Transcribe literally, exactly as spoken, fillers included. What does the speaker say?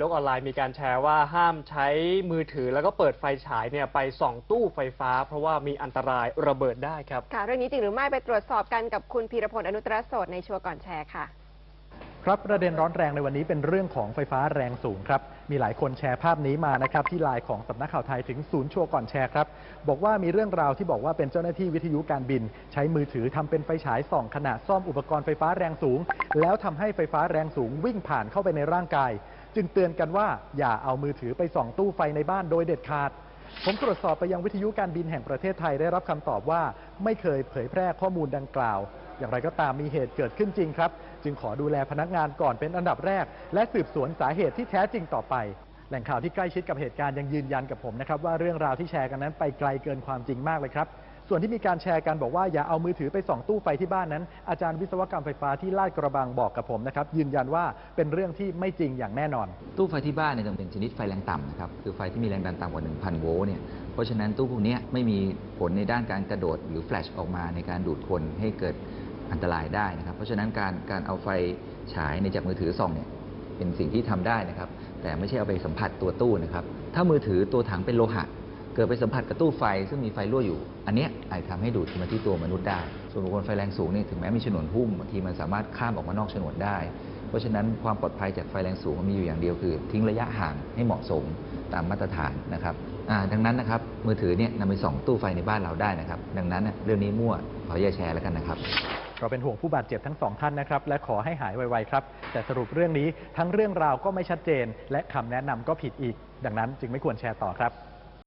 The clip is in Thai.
โลกออนไลน์มีการแชร์ว่าห้ามใช้มือถือแล้วก็เปิดไฟฉายเนี่ยไปส่องตู้ไฟฟ้าเพราะว่ามีอันตรายระเบิดได้ครับค่ะเรื่องนี้จริงหรือไม่ไปตรวจสอบกันกับคุณพีรพลอนุตรโสดในชัวร์ก่อนแชร์ค่ะครับประเด็นร้อนแรงในวันนี้เป็นเรื่องของไฟฟ้าแรงสูงครับมีหลายคนแชร์ภาพนี้มานะครับที่ไลน์ของสำนักข่าวไทยถึงศูนย์ชัวร์ก่อนแชร์ครับบอกว่ามีเรื่องราวที่บอกว่าเป็นเจ้าหน้าที่วิทยุการบินใช้มือถือทำเป็นไฟฉายส่องขณะซ่อมอุปกรณ์ไฟฟ้าแรงสูงแล้วทำให้ไฟฟ้าแรงสูงวิ่งผ่านเข้าไปในร่างกายจึงเตือนกันว่าอย่าเอามือถือไปส่องตู้ไฟในบ้านโดยเด็ดขาดผมตรวจสอบไปยังวิทยุการบินแห่งประเทศไทยได้รับคำตอบว่าไม่เคยเผยแพร่ข้อมูลดังกล่าวอย่างไรก็ตามมีเหตุเกิดขึ้นจริงครับจึงขอดูแลพนักงานก่อนเป็นอันดับแรกและสืบสวนสาเหตุที่แท้จริงต่อไปแหล่งข่าวที่ใกล้ชิดกับเหตุการณ์ยังยืนยันกับผมนะครับว่าเรื่องราวที่แชร์กันนั้นไปไกลเกินความจริงมากเลยครับส่วนที่มีการแชร์กันบอกว่าอย่าเอามือถือไปส่องตู้ไฟที่บ้านนั้นอาจารย์วิศวกรรมไฟฟ้าที่ลาดกระบังบอกกับผมนะครับยืนยันว่าเป็นเรื่องที่ไม่จริงอย่างแน่นอนตู้ไฟที่บ้านเนี่ยต้องเป็นชนิดไฟแรงต่ำนะครับคือไฟที่มีแรงดันต่ำกว่า หนึ่งพัน โวลต์เนี่ยเพราะฉะนั้นตู้พวกนี้ไม่มีผลในด้านการกระโดดหรือแฟลชออกมาในการดูดคนให้เกิดอันตรายได้นะครับเพราะฉะนั้นการการเอาไฟฉายในจากมือถือส่องเนี่ยเป็นสิ่งที่ทำได้นะครับแต่ไม่ใช่เอาไปสัมผัสตัวตู้นะครับถ้ามือถือตัวถังเป็นโลหะเกิดไปสัมผัสกับตู้ไฟซึ่งมีไฟรั่วอยู่อันนี้อาจทำให้ดูดมาที่ตัวมนุษย์ได้ส่วนบุคคลไฟแรงสูงนี่ถึงแม้มีฉนวนหุ้มบางทีมันสามารถข้ามออกมานอกฉนวนได้เพราะฉะนั้นความปลอดภัยจากไฟแรงสูงมีอยู่อย่างเดียวคือทิ้งระยะห่างให้เหมาะสมตามมาตรฐานนะครับดังนั้นนะครับมือถือเนี่ยนำไปส่องตู้ไฟในบ้านเราได้นะครับดังนั้นเรื่องนี้มั่วขออย่าแชร์แล้วกันนะครับเราเป็นห่วงผู้บาดเจ็บทั้งสองท่านนะครับและขอให้หายไวๆครับแต่สรุปเรื่องนี้ทั้งเรื่องราวก็ไม่ชัดเจนและคำแนะนำก็ผิดอีกดังนั้นจึงไม่ควรแชร์ต่อครับ